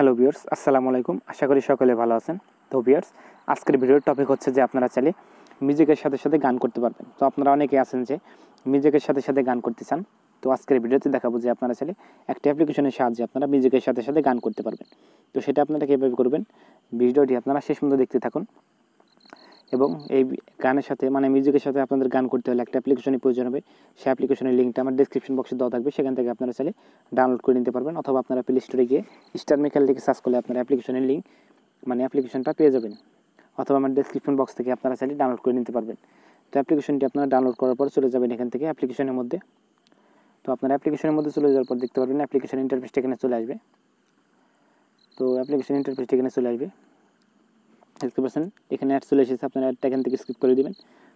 Hello viewers अस्सलामु आलैकुम आशा करी सकले भालो आছেন। तो व्यूअर्स आजकेर भिडियोर टपिक हच्छे जे आपनारा चाइले म्यूजिकेर साथे साथे गान करते पारबेन। तो आपनारा अनेकेई आছেন जे म्यूजिकेर साथे साथे गान करते चान। तो आजकेर भिडियोते देखाबो जे आपनारा चाइले एकटा अ्याप्लिकेशनेर साहाज्ये आपनारा म्यूजिकेर साथे साथे गान करते पारबेन। तो सेटा आपनारा किभाबे करबेन भिडियोटी आपनारा शेष पर्यन्त देखते थाकुन। এবং এই গানের সাথে মানে মিউজিকের সাথে আপনাদের গান করতে হলে একটা অ্যাপ্লিকেশনের প্রয়োজন হবে। সেই অ্যাপ্লিকেশনের লিংকটা আমার ডেসক্রিপশন বক্সে দেওয়া থাকবে, সেখান থেকে আপনারা চাইলে ডাউনলোড করে নিতে পারবেন। অথবা আপনারা প্লে স্টোরে গিয়ে স্টার মেকার লিখে সার্চ করলে আপনারা অ্যাপ্লিকেশনের লিংক মানে অ্যাপ্লিকেশনটা পেয়ে যাবেন। অথবা আমার ডেসক্রিপশন বক্স থেকে আপনারা চাইলে ডাউনলোড করে নিতে পারবেন। তো অ্যাপ্লিকেশনটি আপনারা ডাউনলোড করার পর চলে যাবেন এখান থেকে অ্যাপ্লিকেশনের মধ্যে। তো আপনারা অ্যাপ্লিকেশনের মধ্যে চলে যাওয়ার পর দেখতে পারবেন অ্যাপ্লিকেশন ইন্টারফেসটা এখানে চলে আসবে। তো অ্যাপ্লিকেশন ইন্টারফেসটা এখানে চলে আসবে, देखते पाच्छेन एखाने एड चले एसेछे। आपनारा एडटा एखान थेके स्किप करे दिबेन।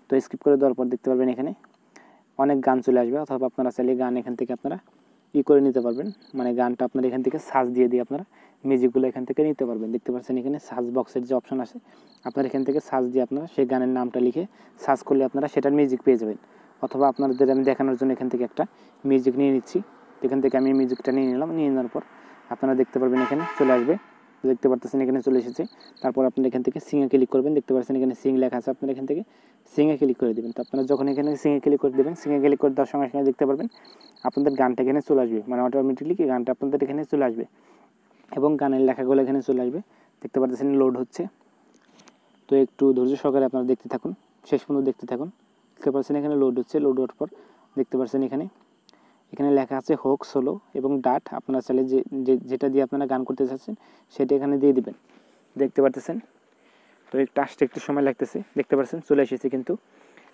तो स्किप करे देवार पर देखते पाबेन एखाने अनेक गान चले आसबे। अथवा आपनारा चाइले गान एखान थेके आपनारा इ करे निते पारबेन, माने गानटा आपनारा एखान थेके सार्च दिये दिये आपनारा मिउजिकगुलो एखान थेके निते पारबेन। देखते पाच्छेन एखाने सार्च बक्सेर जे अपशन आछे आपनारा एखान थेके सार्च दिये आपनारा सेइ गानेर नामटा लिखे सार्च करले आपनारा सेटार मिउजिक पेये जाबेन। अथवा आपनादेर आमि देखानोर जोन्नो एखान थेके एकटा मिउजिक निये निच्छि। एखान थेके आमि मिउजिकटा निये निलाम। निये नेওয়ার पर आपनारा देखते पारबेन एखाने चले आसबे। देखते पारতেছেন এখানে চলে এসেছে। তারপর আপনি এখান থেকে সিং এ ক্লিক করবেন। দেখতে পাচ্ছেন এখানে সিং লেখা আছে, আপনি এখান থেকে সিং এ ক্লিক করে দিবেন। তো আপনারা যখন এখানে সিং এ ক্লিক করে দিবেন, সিং এ ক্লিক করে দেওয়ার সঙ্গে সঙ্গে দেখতে পারবেন আপনাদের গানটা এখানে চলে আসবে। মানে অটোমেটিক্যালি গানটা আপনাদের এখানে চলে আসবে এবং গানের লেখাগুলো এখানে চলে আসবে। দেখতে পাচ্ছেন লোড হচ্ছে, তো একটু ধৈর্য সহকারে আপনারা দেখতে থাকুন, শেষ পর্যন্ত দেখতে থাকুন। দেখতে পাচ্ছেন এখানে লোড হচ্ছে, লোড হওয়ার পর দেখতে পাচ্ছেন এখানে এখানে লেখা আছে হোক সোলো এবং ডাট। আপনারা চাইলে যেটা দিয়ে আপনারা গান করতে চাচ্ছেন সেটা এখানে দিয়ে দিবেন। দেখতে পাচ্ছেন তো একটু আসতে একটু সময় লাগতেছে। দেখতে পাচ্ছেন চলে এসেছে, কিন্তু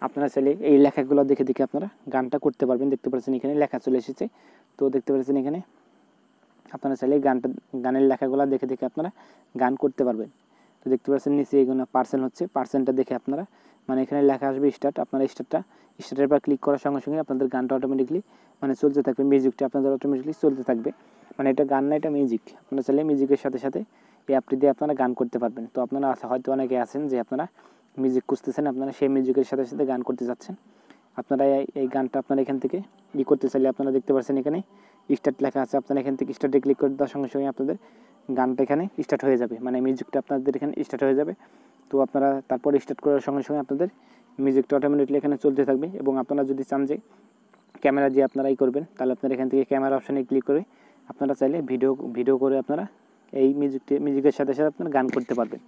আপনারা চাইলে এই লেখাগুলো দেখে দেখে আপনারা গানটা করতে পারবেন। দেখতে পাচ্ছেন এখানে লেখা চলে এসেছে। তো দেখতে পাচ্ছেন এখানে আপনারা চাইলে গানের লেখাগুলো দেখে দেখে আপনারা গান করতে পারবেন। তো দেখতে পাচ্ছেন নিচে এগুলো পার্সেন্ট হচ্ছে, পার্সেন্টটা দেখে আপনারা মানে এখানে লেখা আসবে স্টার্ট। আপনারা স্টার্টের পর ক্লিক করার সঙ্গে সঙ্গে আপনাদের গানটা অটোমেটিকলি মানে চলতে থাকবে। মিউজিকটা আপনাদের অটোমেটিকলি চলতে থাকবে, মানে এটা গান না, এটা মিউজিক। আপনারা চাইলে মিউজিকের সাথে সাথে এই অ্যাপটি দিয়ে আপনারা গান করতে পারবেন। তো আপনারা হয়তো অনেকে আছেন যে আপনারা মিউজিক খুঁজতেছেন, আপনারা সেই মিউজিকের সাথে সাথে গান করতে চাচ্ছেন। আপনারা এই গানটা আপনারা এখান থেকে ই করতে চাইলে আপনারা দেখতে পাচ্ছেন এখানে স্টার্ট লেখা আছে। আপনারা এখান থেকে স্টার্টে ক্লিক করে দেওয়ার সঙ্গে সঙ্গে আপনাদের গানটা এখানে স্টার্ট হয়ে যাবে, মানে মিউজিকটা আপনাদের এখানে স্টার্ট হয়ে যাবে। তো আপনারা তারপর স্টার্ট করার সঙ্গে সঙ্গে আপনাদের মিউজিকটা অটোমেটিকলি এখানে চলতে থাকবে। এবং আপনারা যদি চান যে ক্যামেরা দিয়ে আপনারা ই করবেন, তাহলে আপনারা এখান থেকে ক্যামেরা অপশানে ক্লিক করে আপনারা চাইলে ভিডিও করে আপনারা এই মিউজিকের সাথে সাথে আপনারা গান করতে পারবেন।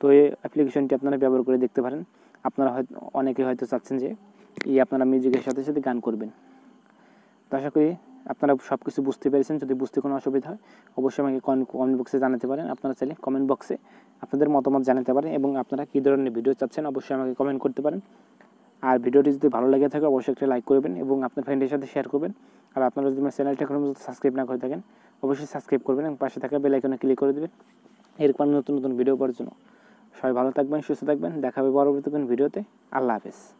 তো এই অ্যাপ্লিকেশনটি আপনারা ব্যবহার করে দেখতে পারেন। আপনারা হয়তো অনেকে হয়তো চাচ্ছেন যে এই আপনারা মিউজিকের সাথে সাথে গান করবেন। তো আশা করি আপনারা সব কিছু বুঝতে পেরেছেন। যদি বুঝতে কোনো অসুবিধা হয় অবশ্যই আমাকে কমেন্ট বক্সে জানাতে পারেন। আপনারা চাইলে কমেন্ট বক্সে আপনাদের মতামত জানাতে পারেন এবং আপনারা কী ধরনের ভিডিও চাচ্ছেন অবশ্যই আমাকে কমেন্ট করতে পারেন। আর ভিডিওটি যদি ভালো লাগে থাকে অবশ্যই একটা লাইক করবেন এবং আপনার ফ্রেন্ডের সাথে শেয়ার করবেন। আর আপনারা যদি আমার চ্যানেলটা এখনো সাবস্ক্রাইব না করে থাকেন অবশ্যই সাবস্ক্রাইব করবেন এবং পাশে থাকা বেল আইকনে ক্লিক করে দেবেন এরকম নতুন নতুন ভিডিও পাওয়ার জন্য। সবাই ভালো থাকবেন, সুস্থ থাকবেন, দেখা হবে পরবর্তী কোন ভিডিওতে। আল্লাহ হাফেজ।